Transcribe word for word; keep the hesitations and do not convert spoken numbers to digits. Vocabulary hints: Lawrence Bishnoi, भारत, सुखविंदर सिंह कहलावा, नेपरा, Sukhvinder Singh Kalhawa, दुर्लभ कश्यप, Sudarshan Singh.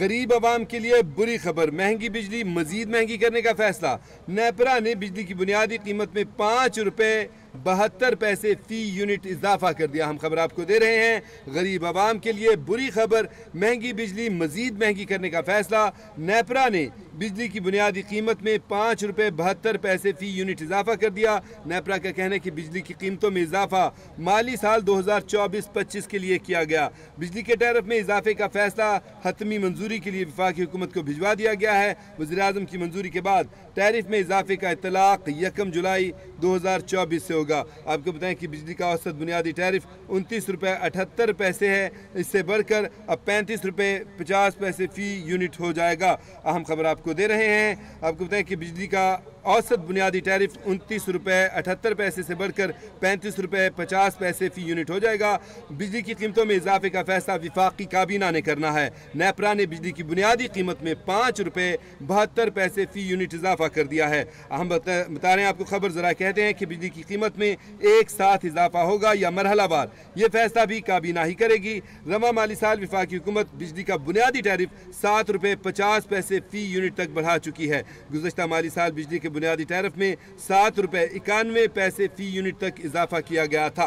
गरीब आवाम के लिए बुरी खबर, महंगी बिजली मजीद महंगी करने का फैसला। नेपरा ने बिजली की बुनियादी कीमत में पाँच रुपये बहत्तर पैसे फी यूनिट इजाफा कर दिया। हम खबर आपको दे रहे हैं, गरीब आवाम के लिए बुरी खबर, महंगी बिजली मजीद महंगी करने का फैसला। नेपरा ने बिजली की बुनियादी कीमत में पाँच रुपये बहत्तर पैसे फी यूनिट इजाफा कर दिया। नेपरा का कहना है कि बिजली की कीमतों में इजाफा माली साल दो हज़ार चौबीस पच्चीस के लिए किया गया। बिजली के टैरिफ में इजाफे का फैसला हतमी मंजूरी के लिए वफाकी हुकूमत को भिजवा दिया गया है। वज़ीर आज़म की मंजूरी के बाद टैरिफ में इजाफे का इतलाक़ यकम जुलाई दो हज़ार चौबीस से होगा। आपको बताएं कि बिजली का औसत बुनियादी टैरिफ उनतीस रुपये अठहत्तर पैसे है, इससे बढ़कर अब पैंतीस रुपये पचास पैसे फी यूनिट हो जाएगा। अहम खबर आपको दे रहे हैं, आपको बताएं कि बिजली का औसत बुनियादी टैरिफ उनतीस रुपये अठहत्तर पैसे से बढ़कर पैंतीस रुपये पचास पैसे फी यूनिट हो जाएगा। बिजली की कीमतों में इजाफे का फैसला विफाकी काबीना ने करना है। नेपरा ने बिजली की बुनियादी कीमत में पाँच रुपये बहत्तर पैसे फी यूनिट इजाफा कर दिया है। हम बता, बता रहे हैं आपको खबर ज़रा कहते हैं कि बिजली की कीमत में एक साथ इजाफा होगा या मरहलावार, यह फैसला भी काबीना ही करेगी। रमा माली साल विफाकी हुकूमत बिजली का बुनियादी टैरिफ सात रुपये पचास पैसे फी यूनिट तक बढ़ा चुकी है। गुज़श्ता माली साल बिजली बुनियादी टैरिफ में सात रुपये इक्यानवे पैसे फी यूनिट तक इजाफा किया गया था।